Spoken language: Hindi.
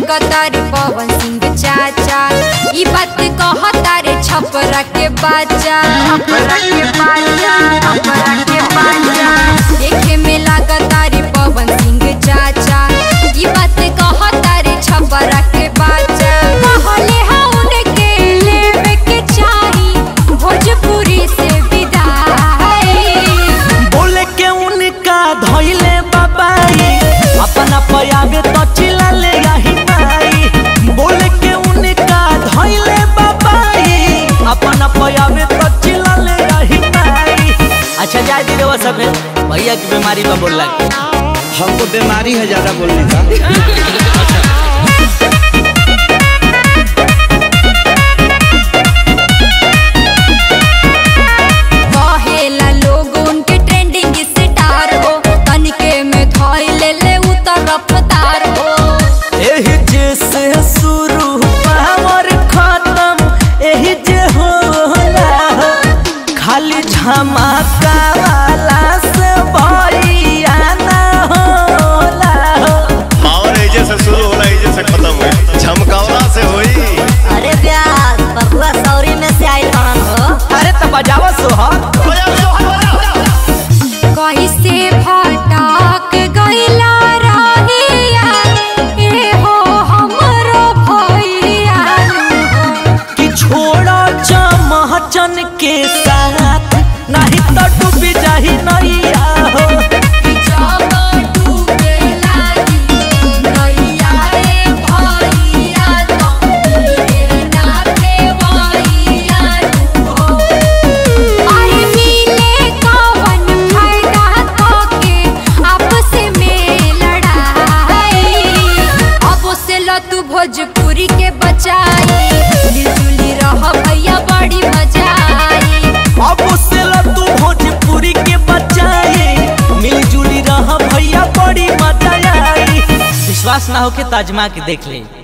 लगतार पवन सिंह चाचा ई बात कहता रे छपरा के बाजा देखे में लगता रे पवन सिंह चाचा ई बात कहता रे छपरा के बाजा कहले हम उनके लेवे के चाही भोजपुरी से विदाई बोले के उनका धइले बाबाई अपना पयावे तो चिल्ला ले अच्छा जा दे वो सब भैया की बीमारी पर बोल लग हमको बीमारी है ज्यादा बोलने का कहेला लोग उनके ट्रेंडिंग से डार हो तनके में धोई ले उतर रफ्तार हो एही जैसे शुरू पावर खत्म एही जे होला खाली झमा के साथ नहीं तो डूबी जाही नैया हो तू भोजपुरी के बचाई रहा भैया बड़ी मिली जुली रहा भैया बड़ी मजा आई विश्वास ना हो के ताजमा के देख ले।